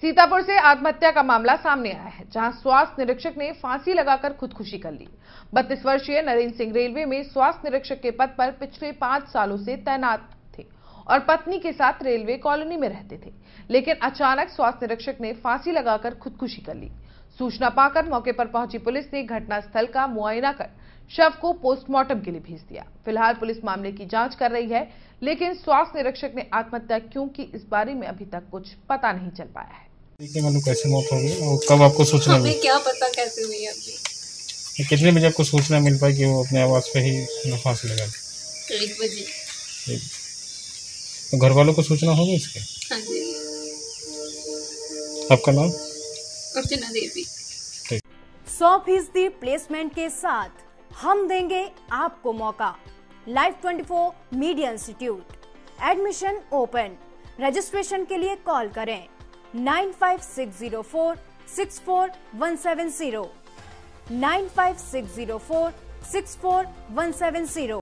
सीतापुर से आत्महत्या का मामला सामने आया है, जहां स्वास्थ्य निरीक्षक ने फांसी लगाकर खुदकुशी कर ली। 32 वर्षीय नरेंद्र सिंह रेलवे में स्वास्थ्य निरीक्षक के पद पर पिछले 5 सालों से तैनात थे और पत्नी के साथ रेलवे कॉलोनी में रहते थे, लेकिन अचानक स्वास्थ्य निरीक्षक ने फांसी लगाकर खुदकुशी कर ली। सूचना पाकर मौके पर पहुंची पुलिस ने घटनास्थल का मुआयना कर शव को पोस्टमार्टम के लिए भेज दिया। फिलहाल पुलिस मामले की जांच कर रही है, लेकिन स्वास्थ्य निरीक्षक ने आत्महत्या क्यों की, इस बारे में अभी तक कुछ पता नहीं चल पाया है। कैसे मौत हो गई और कब आपको सूचना मिली? क्या पता कैसे हुई अभी? कितने बजे आपको सूचना मिल पाई कि वो अपने आवाज पे ही फांसी लगा दी? 1 बजे। घर वालों को सूचना होगी इसके? हाँ जी। आपका नाम? अर्चना देवी। 100% प्लेसमेंट के साथ हम देंगे आपको मौका। Life 24 media institute, admission open. Registration के लिए कॉल करें 9560464170 9560464170।